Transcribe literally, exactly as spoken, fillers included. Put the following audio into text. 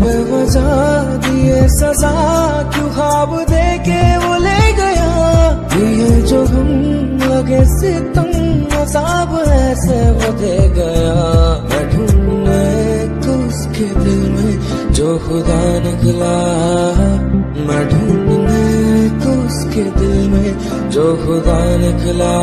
बेवजह दिए सजा, क्यों ख्वाब देके वो ले गया। ये जो हम लगे सितम अज़ाब ऐसे वो दे गया। मैं ढूंढने को उसके दिल में जो खुदा निकला, मैं ढूंढने को उसके दिल में जो खुदा निकला।